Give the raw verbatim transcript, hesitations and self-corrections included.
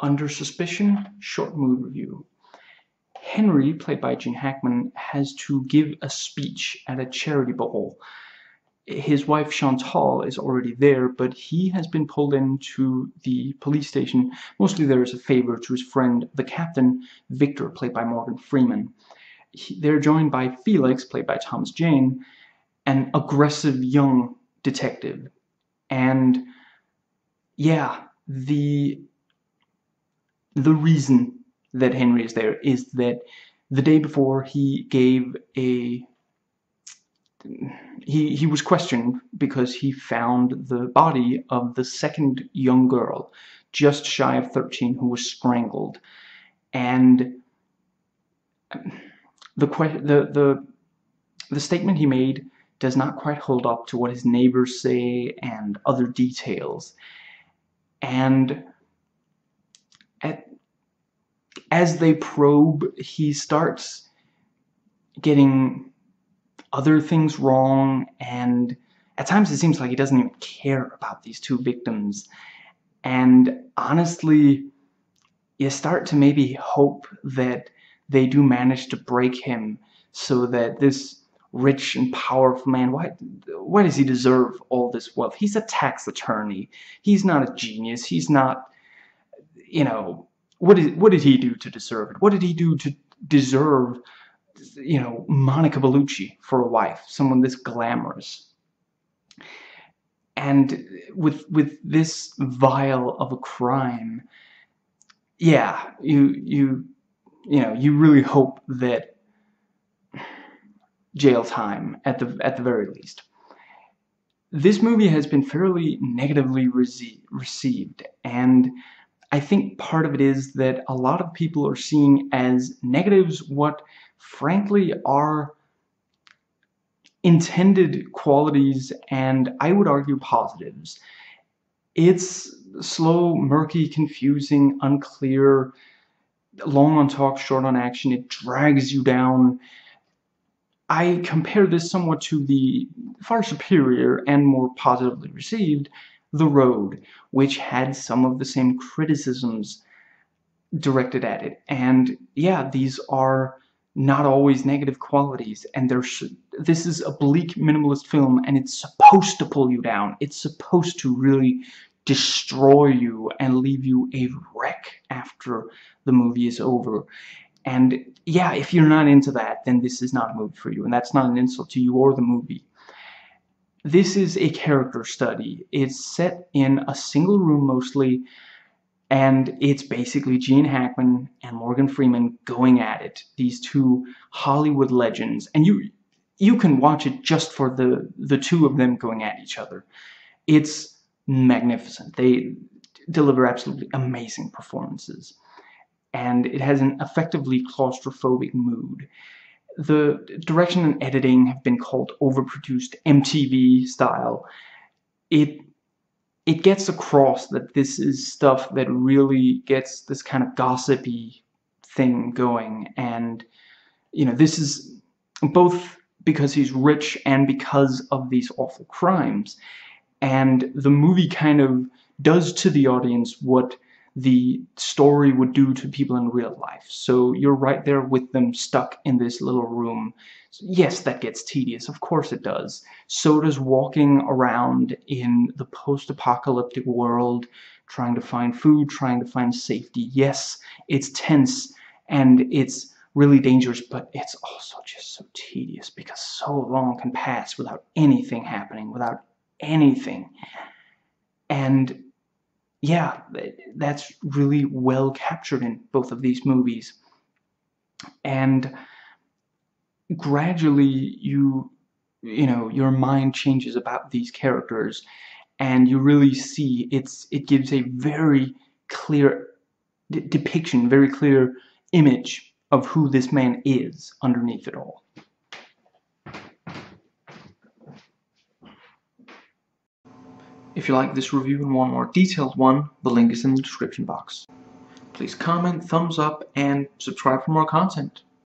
Under Suspicion, short mood review. Henry, played by Gene Hackman, has to give a speech at a charity ball. His wife Chantal is already there, but he has been pulled into the police station, mostly there as a favor to his friend, the captain, Victor, played by Morgan Freeman. He, they're joined by Felix, played by Thomas Jane, an aggressive young detective. And yeah, the, the reason that Henry is there is that the day before he gave a... He, he was questioned because he found the body of the second young girl, just shy of thirteen, who was strangled. And the, the, the, the statement he made does not quite hold up to what his neighbors say and other details. And at, as they probe, he starts getting other things wrong, and at times it seems like he doesn't even care about these two victims. And honestly, you start to maybe hope that they do manage to break him, so that this rich and powerful man, why, why does he deserve all this wealth? He's a tax attorney. He's not a genius. He's not, you know, what, is, what did he do to deserve it? What did he do to deserve, you know, Monica Bellucci for a wife, someone this glamorous? And with with this vial of a crime, yeah, you you you know, you really hope that jail time at the at the very least. This movie has been fairly negatively received, and I think part of it is that a lot of people are seeing as negatives what frankly are intended qualities, and I would argue positives. It's slow, murky, confusing, unclear, long on talk, short on action. It drags you down. I compare this somewhat to the far superior and more positively received The Road, which had some of the same criticisms directed at it. And yeah, these are not always negative qualities, and there's this is a bleak minimalist film, and it's supposed to pull you down. It's supposed to really destroy you and leave you a wreck after the movie is over. And yeah, if you're not into that, then this is not a movie for you, and that's not an insult to you or the movie. This is a character study. It's set in a single room mostly, and it's basically Gene Hackman and Morgan Freeman going at it, these two Hollywood legends. And you you can watch it just for the, the two of them going at each other. It's magnificent. They deliver absolutely amazing performances. And it has an effectively claustrophobic mood. The direction and editing have been called overproduced, M T V style. It... It gets across that this is stuff that really gets this kind of gossipy thing going. And, you know, this is both because he's rich and because of these awful crimes. And the movie kind of does to the audience what the story would do to people in real life. So you're right there with them, stuck in this little room. Yes, that gets tedious. Of course it does. So does walking around in the post-apocalyptic world, trying to find food, trying to find safety. Yes, it's tense and it's really dangerous, but it's also just so tedious because so long can pass without anything happening, without anything. And yeah, that's really well captured in both of these movies. And gradually, you, you know, your mind changes about these characters, and you really see it's, it gives a very clear d depiction, very clear image of who this man is underneath it all. If you like this review and want a more detailed one, the link is in the description box. Please comment, thumbs up, and subscribe for more content.